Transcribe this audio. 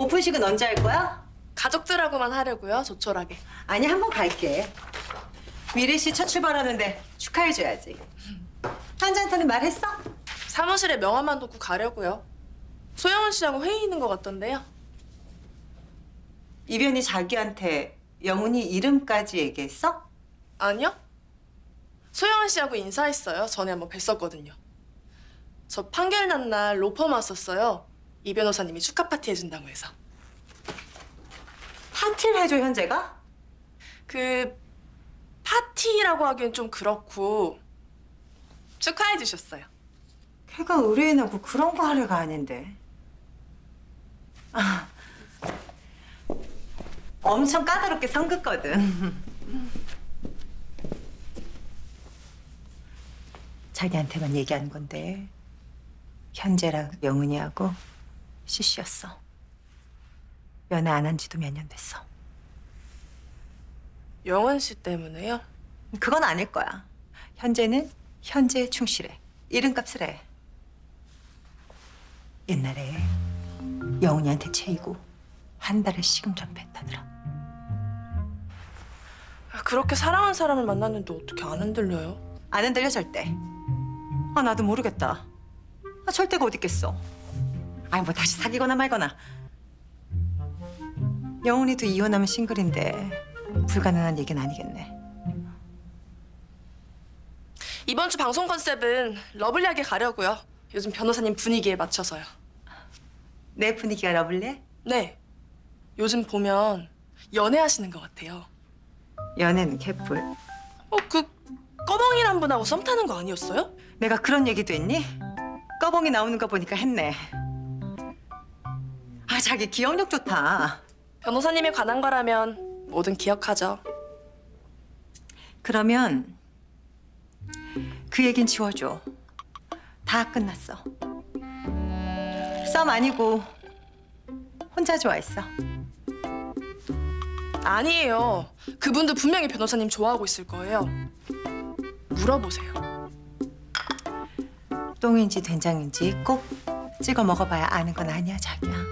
오픈식은 언제 할 거야? 가족들하고만 하려고요, 조촐하게. 아니, 한번 갈게. 미래 씨 첫 출발하는데 축하해줘야지. 환자한테는 말했어? 사무실에 명함만 놓고 가려고요. 소영은 씨하고 회의 있는 것 같던데요. 이변이 자기한테 영훈이 이름까지 얘기했어? 아니요. 소영은 씨하고 인사했어요. 전에 한번 뵀었거든요. 저 판결 난 날 로펌 왔었어요. 이 변호사님이 축하 파티 해준다고 해서. 파티를 해줘, 현재가? 그 파티라고 하기엔 좀 그렇고 축하해 주셨어요. 걔가 의뢰인하고 그런 거 하려가 아닌데. 아, 엄청 까다롭게 성긋거든. 자기한테만 얘기하는 건데 현재랑 영은이하고 CC였어. 연애 안 한 지도 몇 년 됐어. 영은 씨 때문에요? 그건 아닐 거야. 현재는 현재에 충실해. 이름값을 해. 옛날에 영은이한테 채이고 한 달에 식음전배 했다더라. 그렇게 사랑한 사람을 만났는데 어떻게 안 흔들려요? 안 흔들려 절대. 아, 나도 모르겠다. 아, 절대가 어딨겠어. 아니, 뭐 다시 사귀거나 말거나. 영훈이도 이혼하면 싱글인데 불가능한 얘기는 아니겠네. 이번 주 방송 컨셉은 러블리하게 가려고요. 요즘 변호사님 분위기에 맞춰서요. 내 분위기가 러블리해? 네. 요즘 보면 연애하시는 것 같아요. 연애는 개뿔. 그 꺼벙이란 분하고 썸 타는 거 아니었어요? 내가 그런 얘기도 했니? 꺼벙이 나오는 거 보니까 했네. 아, 자기 기억력 좋다. 변호사님에 관한 거라면 뭐든 기억하죠. 그러면 그 얘긴 지워줘. 다 끝났어. 썸 아니고 혼자 좋아했어? 아니에요. 그분도 분명히 변호사님 좋아하고 있을 거예요. 물어보세요. 똥인지 된장인지 꼭 찍어 먹어봐야 아는 건 아니야, 자기야.